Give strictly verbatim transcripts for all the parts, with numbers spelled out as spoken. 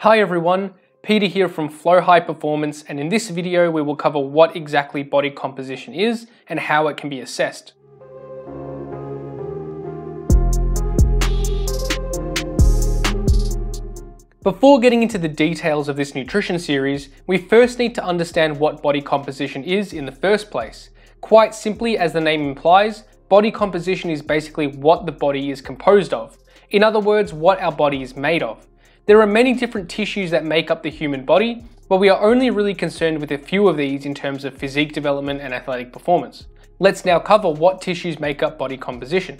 Hi everyone, Peter here from Flow High Performance, and in this video we will cover what exactly body composition is and how it can be assessed. Before getting into the details of this nutrition series, we first need to understand what body composition is in the first place. Quite simply, as the name implies, body composition is basically what the body is composed of. In other words, what our body is made of. There are many different tissues that make up the human body, but we are only really concerned with a few of these in terms of physique development and athletic performance. Let's now cover what tissues make up body composition.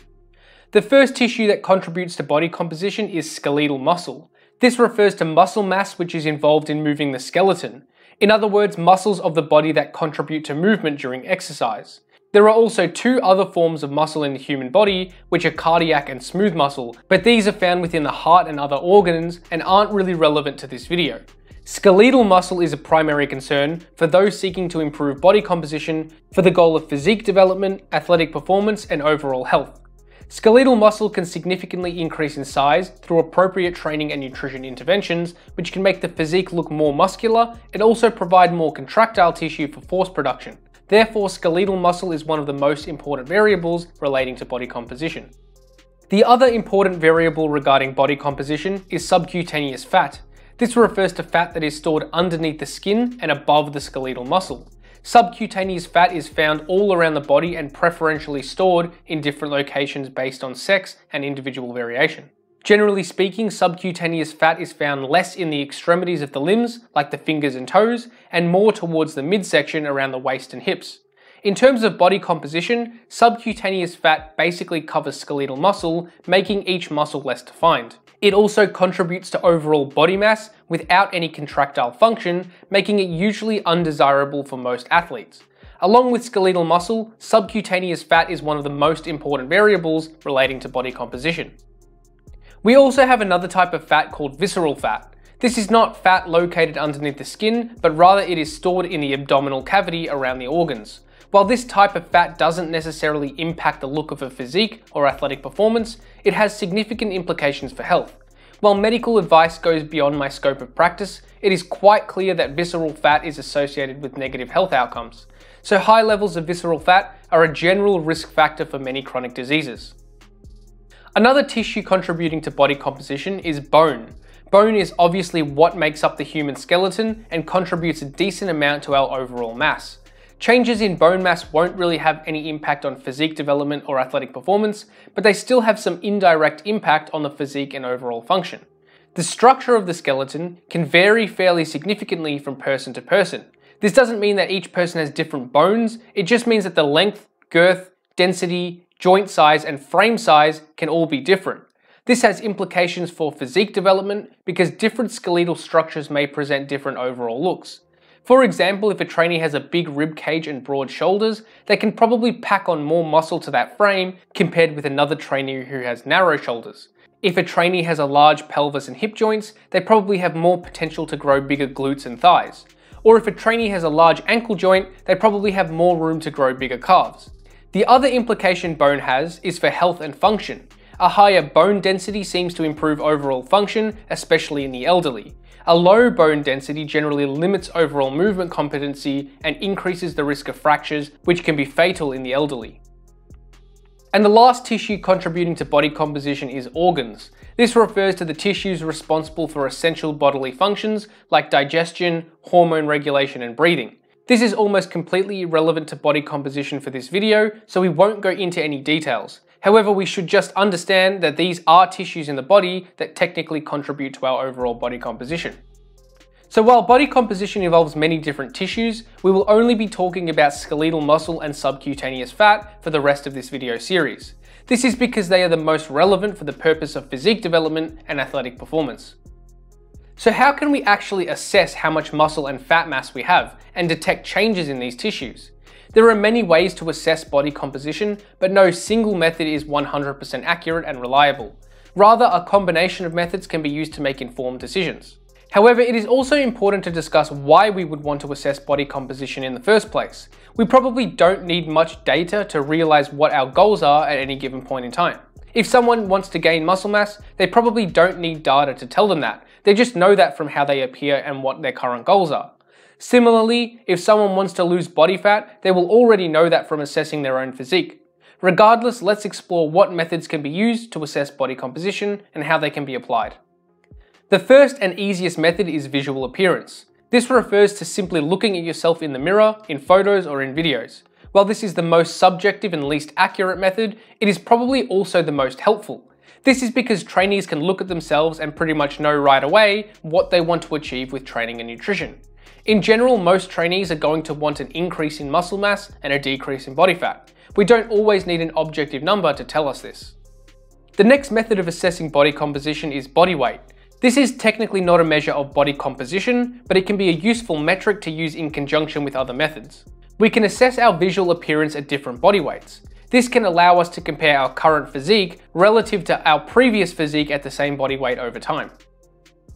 The first tissue that contributes to body composition is skeletal muscle. This refers to muscle mass which is involved in moving the skeleton. In other words, muscles of the body that contribute to movement during exercise. There are also two other forms of muscle in the human body, which are cardiac and smooth muscle, but these are found within the heart and other organs and aren't really relevant to this video. Skeletal muscle is a primary concern for those seeking to improve body composition for the goal of physique development, athletic performance, and overall health. Skeletal muscle can significantly increase in size through appropriate training and nutrition interventions, which can make the physique look more muscular and also provide more contractile tissue for force production. Therefore, skeletal muscle is one of the most important variables relating to body composition. The other important variable regarding body composition is subcutaneous fat. This refers to fat that is stored underneath the skin and above the skeletal muscle. Subcutaneous fat is found all around the body and preferentially stored in different locations based on sex and individual variation. Generally speaking, subcutaneous fat is found less in the extremities of the limbs, like the fingers and toes, and more towards the midsection around the waist and hips. In terms of body composition, subcutaneous fat basically covers skeletal muscle, making each muscle less defined. It also contributes to overall body mass without any contractile function, making it usually undesirable for most athletes. Along with skeletal muscle, subcutaneous fat is one of the most important variables relating to body composition. We also have another type of fat called visceral fat. This is not fat located underneath the skin, but rather it is stored in the abdominal cavity around the organs. While this type of fat doesn't necessarily impact the look of a physique or athletic performance, it has significant implications for health. While medical advice goes beyond my scope of practice, it is quite clear that visceral fat is associated with negative health outcomes. So high levels of visceral fat are a general risk factor for many chronic diseases. Another tissue contributing to body composition is bone. Bone is obviously what makes up the human skeleton and contributes a decent amount to our overall mass. Changes in bone mass won't really have any impact on physique development or athletic performance, but they still have some indirect impact on the physique and overall function. The structure of the skeleton can vary fairly significantly from person to person. This doesn't mean that each person has different bones, it just means that the length, girth, density, joint size and frame size can all be different. This has implications for physique development because different skeletal structures may present different overall looks. For example, if a trainee has a big rib cage and broad shoulders, they can probably pack on more muscle to that frame compared with another trainee who has narrow shoulders. If a trainee has a large pelvis and hip joints, they probably have more potential to grow bigger glutes and thighs. Or if a trainee has a large ankle joint, they probably have more room to grow bigger calves. The other implication bone has is for health and function. A higher bone density seems to improve overall function, especially in the elderly. A low bone density generally limits overall movement competency and increases the risk of fractures, which can be fatal in the elderly. And the last tissue contributing to body composition is organs. This refers to the tissues responsible for essential bodily functions like digestion, hormone regulation, and breathing. This is almost completely irrelevant to body composition for this video, so we won't go into any details. However, we should just understand that these are tissues in the body that technically contribute to our overall body composition. So while body composition involves many different tissues, we will only be talking about skeletal muscle and subcutaneous fat for the rest of this video series. This is because they are the most relevant for the purpose of physique development and athletic performance. So how can we actually assess how much muscle and fat mass we have and detect changes in these tissues? There are many ways to assess body composition, but no single method is one hundred percent accurate and reliable. Rather, a combination of methods can be used to make informed decisions. However, it is also important to discuss why we would want to assess body composition in the first place. We probably don't need much data to realize what our goals are at any given point in time. If someone wants to gain muscle mass, they probably don't need data to tell them that. They just know that from how they appear and what their current goals are. Similarly, if someone wants to lose body fat, they will already know that from assessing their own physique. Regardless, let's explore what methods can be used to assess body composition and how they can be applied. The first and easiest method is visual appearance. This refers to simply looking at yourself in the mirror, in photos or in videos. While this is the most subjective and least accurate method, it is probably also the most helpful. This is because trainees can look at themselves and pretty much know right away what they want to achieve with training and nutrition. In general, most trainees are going to want an increase in muscle mass and a decrease in body fat. We don't always need an objective number to tell us this. The next method of assessing body composition is body weight. This is technically not a measure of body composition, but it can be a useful metric to use in conjunction with other methods. We can assess our visual appearance at different body weights. This can allow us to compare our current physique relative to our previous physique at the same body weight over time.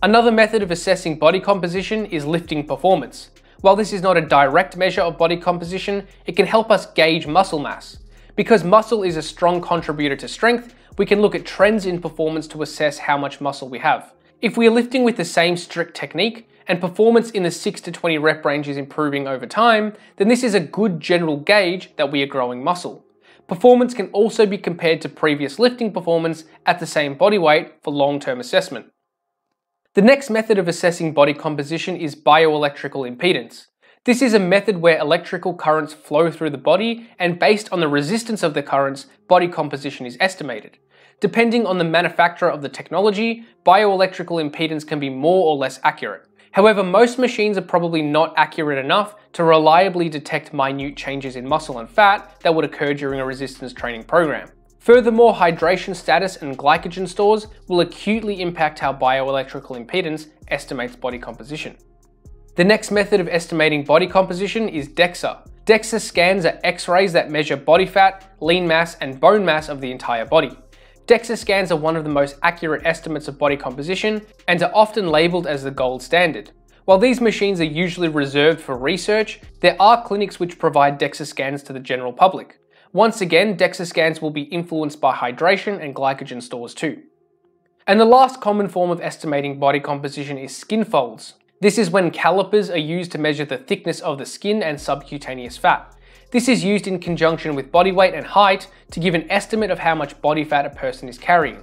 Another method of assessing body composition is lifting performance. While this is not a direct measure of body composition, it can help us gauge muscle mass. Because muscle is a strong contributor to strength, we can look at trends in performance to assess how much muscle we have. If we are lifting with the same strict technique, and performance in the six to twenty rep range is improving over time, then this is a good general gauge that we are growing muscle. Performance can also be compared to previous lifting performance at the same body weight for long-term assessment. The next method of assessing body composition is bioelectrical impedance. This is a method where electrical currents flow through the body, and based on the resistance of the currents, body composition is estimated. Depending on the manufacturer of the technology, bioelectrical impedance can be more or less accurate. However, most machines are probably not accurate enough to reliably detect minute changes in muscle and fat that would occur during a resistance training program. Furthermore, hydration status and glycogen stores will acutely impact how bioelectrical impedance estimates body composition. The next method of estimating body composition is DEXA. DEXA scans are X-rays that measure body fat, lean mass, and bone mass of the entire body. DEXA scans are one of the most accurate estimates of body composition and are often labeled as the gold standard. While these machines are usually reserved for research, there are clinics which provide DEXA scans to the general public. Once again, DEXA scans will be influenced by hydration and glycogen stores too. And the last common form of estimating body composition is skin folds. This is when calipers are used to measure the thickness of the skin and subcutaneous fat. This is used in conjunction with body weight and height to give an estimate of how much body fat a person is carrying.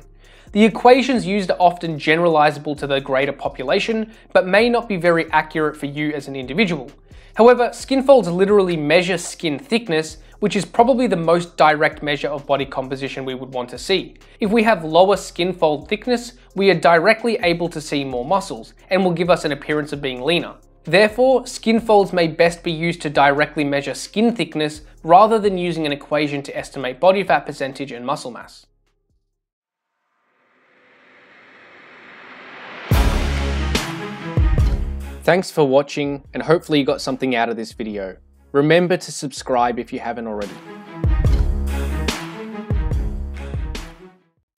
The equations used are often generalizable to the greater population, but may not be very accurate for you as an individual. However, skin folds literally measure skin thickness, which is probably the most direct measure of body composition we would want to see. If we have lower skin fold thickness, we are directly able to see more muscles and will give us an appearance of being leaner. Therefore, skin folds may best be used to directly measure skin thickness rather than using an equation to estimate body fat percentage and muscle mass. Thanks for watching, and hopefully you got something out of this video. Remember to subscribe if you haven't already.